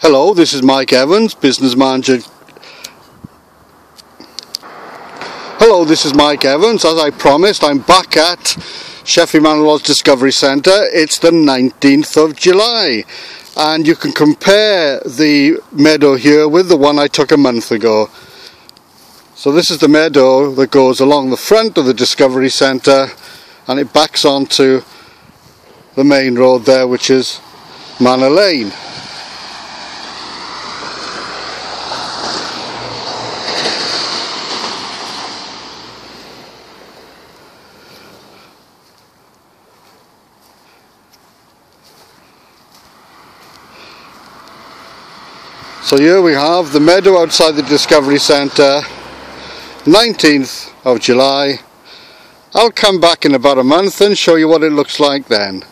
Hello, this is Mike Evans, business manager. Hello, this is Mike Evans. As I promised, I'm back at Sheffield Manor Lodge Discovery Centre. It's the 19th of July, and you can compare the meadow here with the one I took a month ago. So this is the meadow that goes along the front of the Discovery Centre, and it backs onto the main road there, which is Manor Lane. So here we have the meadow outside the Discovery Centre, 19th of July. I'll come back in about a month and show you what it looks like then.